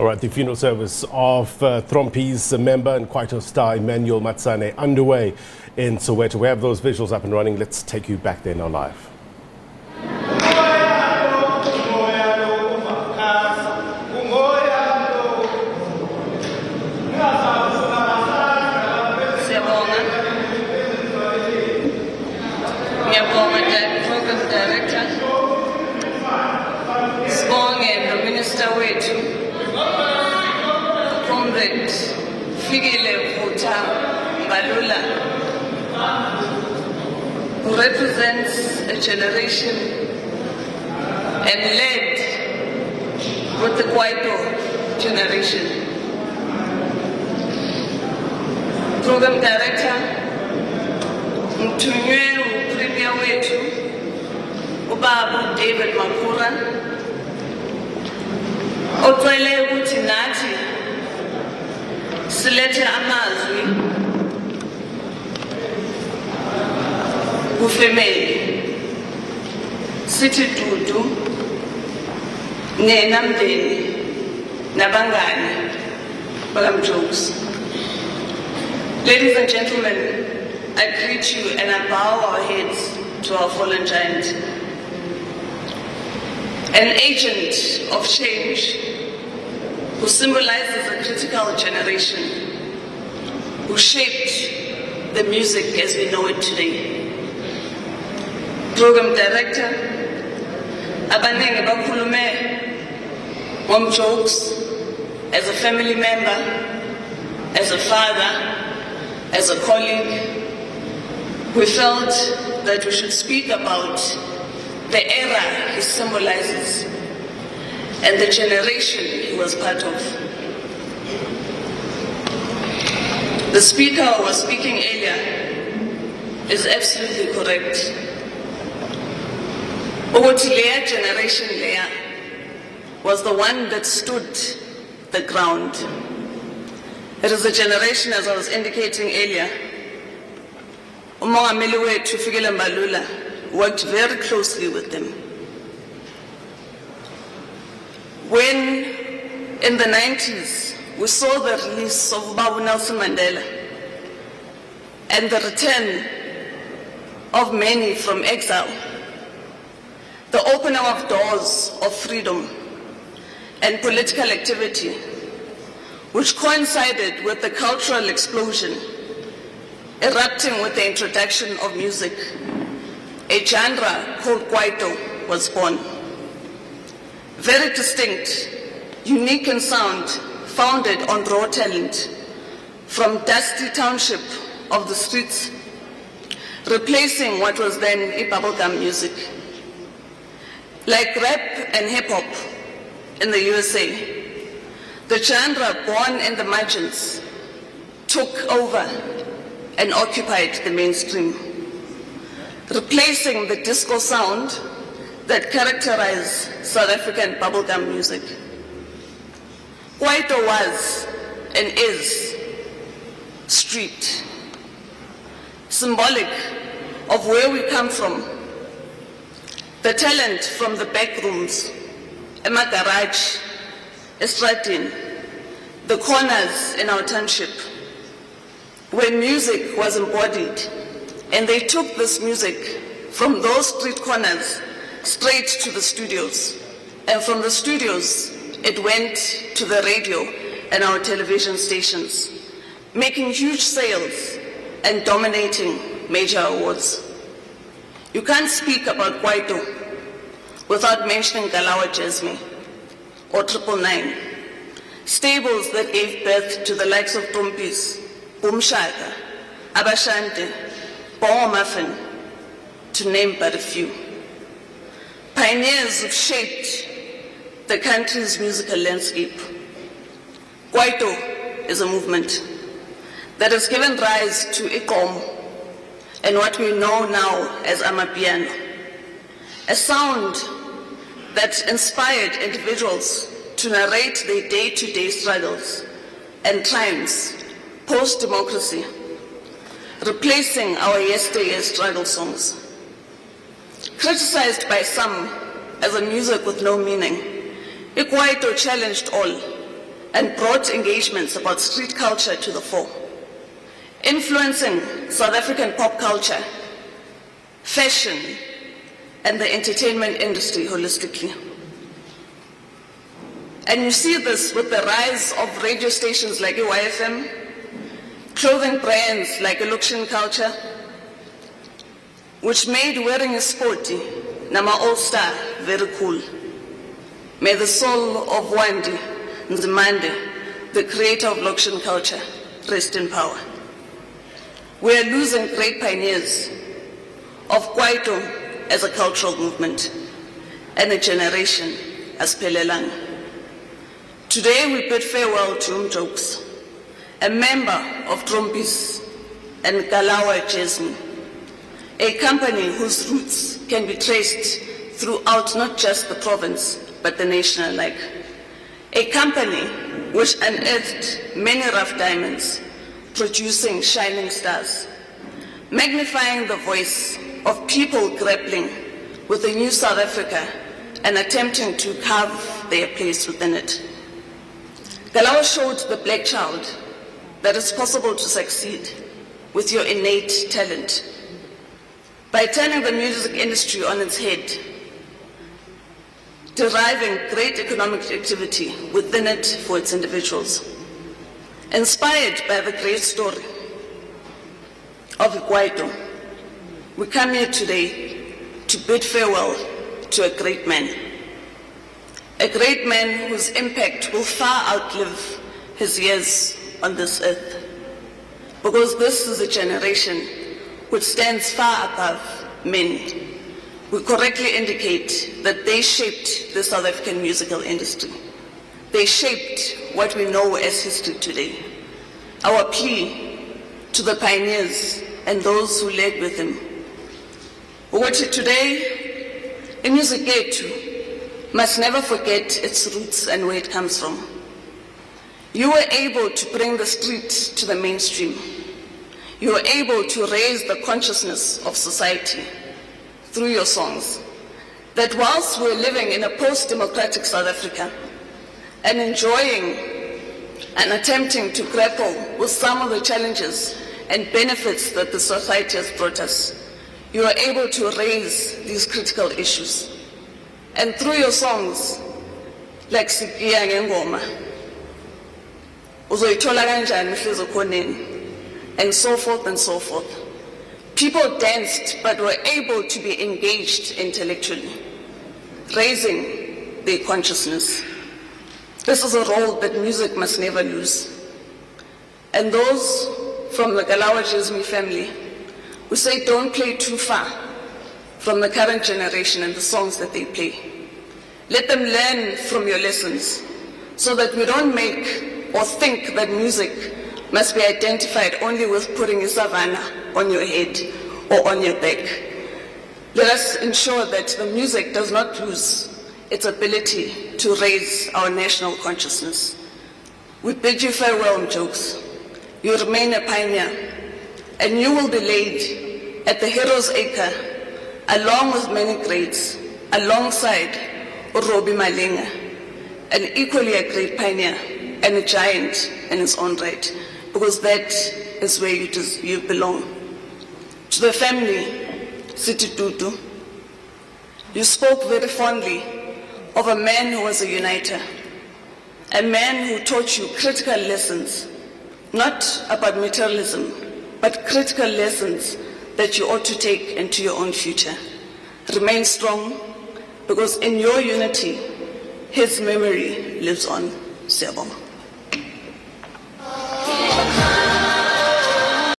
All right, the funeral service of Trompies member and Kwaito star Emmanuel Matsane underway in Soweto. We have those visuals up and running. Let's take you back there now live. Fikile Mbalula, who represents a generation and led with the Kwaito generation. Program Director, Mtunyeu Premier Wetu, Ubabu David Makura, Otwele Utinati, Silethe amazwi kufemeli sithi dudu nena mndeni nabangani baka Mjokes. Ladies and gentlemen, I greet you and I bow our heads to our fallen giant, an agent of change who symbolizes a critical generation, who shaped the music as we know it today. Program Director, abanenge bakhulume ngoMjokes as a family member, as a father, as a colleague. We felt that we should speak about the era he symbolizes and the generation he was part of. The speaker who was speaking earlier is absolutely correct. Ukuthi leya generation leya was the one that stood the ground. It is a generation, as I was indicating earlier, uMongameli wethu Fikile Mbalula worked very closely with them. When, in the 90s, we saw the release of Babu Nelson Mandela and the return of many from exile, the opening of doors of freedom and political activity, which coincided with the cultural explosion, erupting with the introduction of music, a genre called Kwaito was born. Very distinct, unique in sound, founded on raw talent, from dusty township of the streets, replacing what was then bubblegum music. Like rap and hip-hop in the USA, the genre born in the margins took over and occupied the mainstream, replacing the disco sound that characterize South African bubblegum music. Kwaito was and is street, symbolic of where we come from, the talent from the back rooms, emagarage, estradini, the corners in our township, where music was embodied, and they took this music from those street corners straight to the studios, and from the studios it went to the radio and our television stations, making huge sales and dominating major awards. You can't speak about Kwaito without mentioning Kalawa Jazmee or Triple Nine, stables that gave birth to the likes of Trompies, Umshaka, Abashante, PowerMuffin, to name but a few. Pioneers who shaped the country's musical landscape. Kwaito is a movement that has given rise to Gqom and what we know now as Amapiano, a sound that inspired individuals to narrate their day-to-day struggles and triumphs post-democracy, replacing our yesteryear struggle songs. Criticized by some as a music with no meaning, Kwaito challenged all and brought engagements about street culture to the fore, influencing South African pop culture, fashion, and the entertainment industry holistically. And you see this with the rise of radio stations like YFM, clothing brands like Eloxian Culture, which made wearing a sporty, Nama All Star, very cool. May the soul of Wandi Nzimande, the creator of Lokshan culture, rest in power. We are losing great pioneers of Kwaito as a cultural movement and a generation as Pelelang. Today we bid farewell to Mjokes, a member of Trompies and Kalawa Jazmee, a company whose roots can be traced throughout not just the province, but the nation alike. A company which unearthed many rough diamonds, producing shining stars, magnifying the voice of people grappling with a new South Africa and attempting to carve their place within it. Galawa showed the black child that it's possible to succeed with your innate talent. By turning the music industry on its head, deriving great economic activity within it for its individuals. Inspired by the great story of Kwaito, we come here today to bid farewell to a great man whose impact will far outlive his years on this earth, because this is a generation which stands far above men. We correctly indicate that they shaped the South African musical industry. They shaped what we know as history today. Our plea to the pioneers and those who led with them. But today, music must never forget its roots and where it comes from. You were able to bring the street to the mainstream. You were able to raise the consciousness of society through your songs, that whilst we're living in a post-democratic South Africa and enjoying and attempting to grapple with some of the challenges and benefits that the society has brought us, you are able to raise these critical issues. And through your songs, like Sikiya Ngengoma, Uzoyithola Kanjani Inhliziyo Khoneni, and so forth and so forth. People danced but were able to be engaged intellectually, raising their consciousness. This is a role that music must never lose. And those from the Kalawa Jazmee family who say don't play too far from the current generation and the songs that they play. Let them learn from your lessons so that we don't make or think that music must be identified only with putting a savannah on your head or on your back. Let us ensure that the music does not lose its ability to raise our national consciousness. We bid you farewell, Mjokes. You remain a pioneer, and you will be laid at the Heroes Acre, along with many greats, alongside Robbie Malinga, an equally a great pioneer and a giant in his own right. Because that is where you belong. To the family, Siti Dudu, you spoke very fondly of a man who was a uniter, a man who taught you critical lessons, not about materialism, but critical lessons that you ought to take into your own future. Remain strong, because in your unity, his memory lives on. Siyabonga.